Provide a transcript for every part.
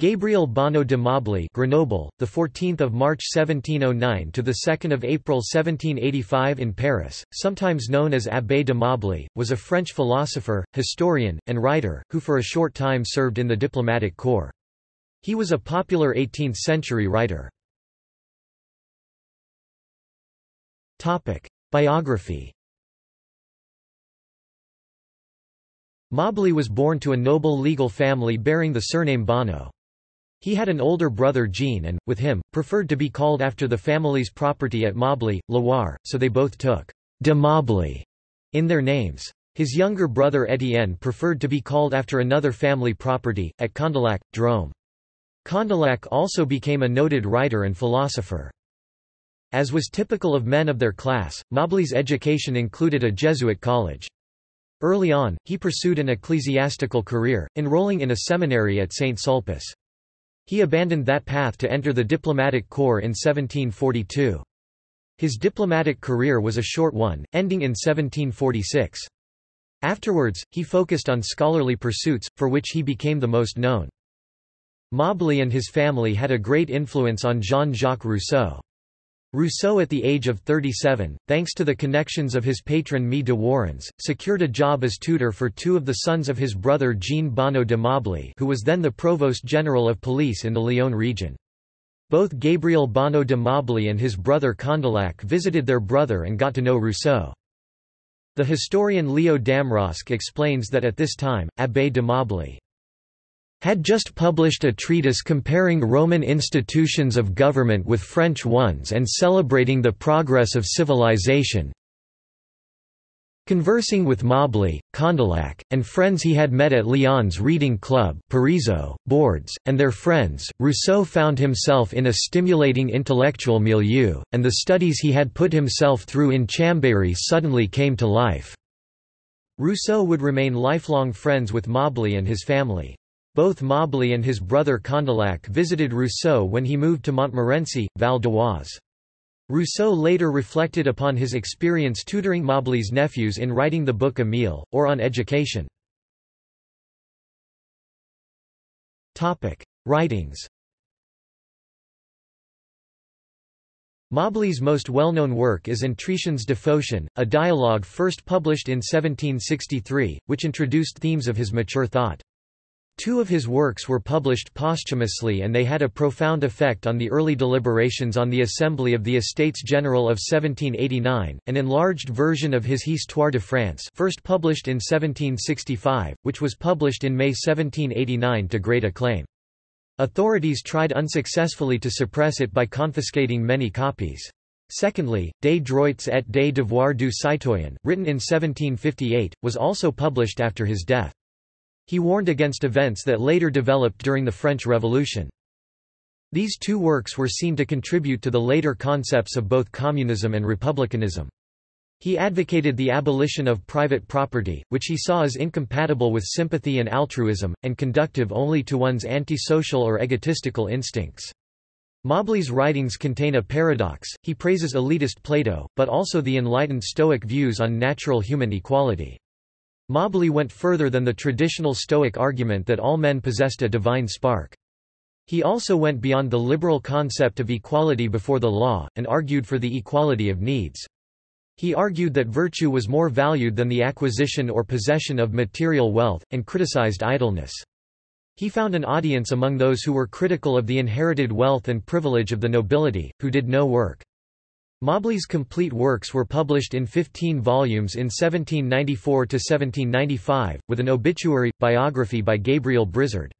Gabriel Bonnot de Mably, Grenoble, the 14th of March 1709 to the 2nd of April 1785 in Paris, sometimes known as Abbé de Mably, was a French philosopher, historian, and writer who for a short time served in the diplomatic corps. He was a popular 18th-century writer. Topic: Biography. Mably was born to a noble legal family bearing the surname Bonnot. He had an older brother Jean and, with him, preferred to be called after the family's property at Mably, Loire, so they both took de Mably in their names. His younger brother Étienne preferred to be called after another family property, at Condillac, Drôme. Condillac also became a noted writer and philosopher. As was typical of men of their class, Mably's education included a Jesuit college. Early on, he pursued an ecclesiastical career, enrolling in a seminary at St. Sulpice. He abandoned that path to enter the diplomatic corps in 1742. His diplomatic career was a short one, ending in 1746. Afterwards, he focused on scholarly pursuits, for which he became the most known. Mably and his family had a great influence on Jean-Jacques Rousseau. Rousseau, at the age of 37, thanks to the connections of his patron Mme de Warrens, secured a job as tutor for two of the sons of his brother Jean Bonnot de Mably, who was then the Provost General of Police in the Lyon region. Both Gabriel Bonnot de Mably and his brother Condillac visited their brother and got to know Rousseau. The historian Leo Damrosch explains that at this time, Abbé de Mably had just published a treatise comparing Roman institutions of government with French ones and celebrating the progress of civilization. Conversing with Mably, Condillac, and friends he had met at Lyon's reading club Pariso, Boards, and their friends, Rousseau found himself in a stimulating intellectual milieu, and the studies he had put himself through in Chambéry suddenly came to life. Rousseau would remain lifelong friends with Mably and his family. Both Mably and his brother Condillac visited Rousseau when he moved to Montmorency, Val-d'Oise. Rousseau later reflected upon his experience tutoring Mably's nephews in writing the book Emile, or on education. Writings. Mably's most well-known work is Entretiens de Phocion, a dialogue first published in 1763, which introduced themes of his mature thought. Two of his works were published posthumously and they had a profound effect on the early deliberations on the Assembly of the Estates General of 1789, an enlarged version of his Histoire de France first published in 1765, which was published in May 1789 to great acclaim. Authorities tried unsuccessfully to suppress it by confiscating many copies. Secondly, Des droits et des devoirs du citoyen, written in 1758, was also published after his death. He warned against events that later developed during the French Revolution. These two works were seen to contribute to the later concepts of both communism and republicanism. He advocated the abolition of private property, which he saw as incompatible with sympathy and altruism, and conductive only to one's antisocial or egotistical instincts. Mably's writings contain a paradox. He praises elitist Plato, but also the enlightened Stoic views on natural human equality. Mably went further than the traditional Stoic argument that all men possessed a divine spark. He also went beyond the liberal concept of equality before the law, and argued for the equality of needs. He argued that virtue was more valued than the acquisition or possession of material wealth, and criticized idleness. He found an audience among those who were critical of the inherited wealth and privilege of the nobility, who did no work. Mably's complete works were published in 15 volumes in 1794–1795, with an obituary, biography by Gabriel Brizard.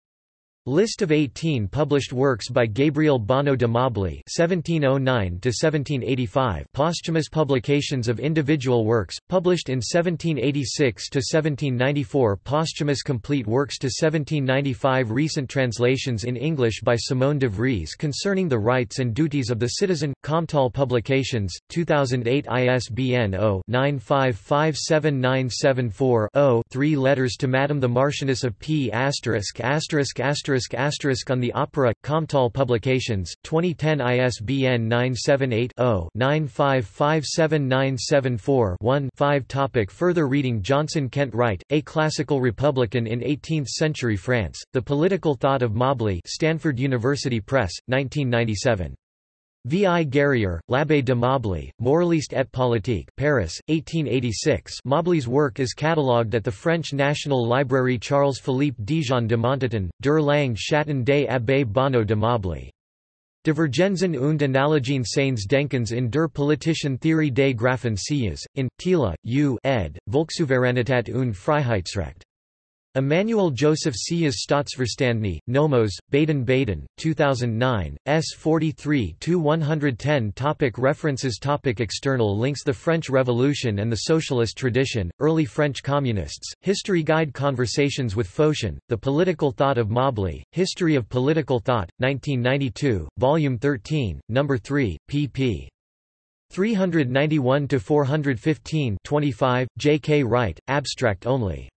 List of 18 published works by Gabriel Bonnot de Mably (1709–1785), posthumous publications of individual works, published in 1786–1794, posthumous complete works to 1795, recent translations in English by Simone de Vries concerning the rights and duties of the citizen, Comtal Publications, 2008, ISBN 0-9557974-0-3. Letters to Madame the Marchioness of P*****. on the Opera, Comtal Publications, 2010, ISBN 978-0-9557974-1-5. Topic further reading. Johnson Kent Wright, A Classical Republican in 18th-Century France, The Political Thought of Mably, Stanford University Press, 1997. V. I. Guerrier, L'Abbé de Mably, Moraliste et Politique, Paris, 1886. Mably's work is catalogued at the French National Library. Charles-Philippe Dijon de Montaudin, Der Lange Schatten des Abbés Bonnot de Mably. Divergenzen und Analogien seines Denkens in der politischen Theorie des Grafen Sillas, in, Thiele, U. ed., Volkssouveränität und Freiheitsrecht. Emmanuel Joseph Sillas Staatsverstandni, Nomos, Baden-Baden, 2009, S. 43–110. Topic references. Topic external links. The French Revolution and the Socialist Tradition, Early French Communists, History Guide. Conversations with Phocion, The Political Thought of Mably, History of Political Thought, 1992, Volume 13, No. 3, pp. 391–415 25, J. K. Wright, abstract only.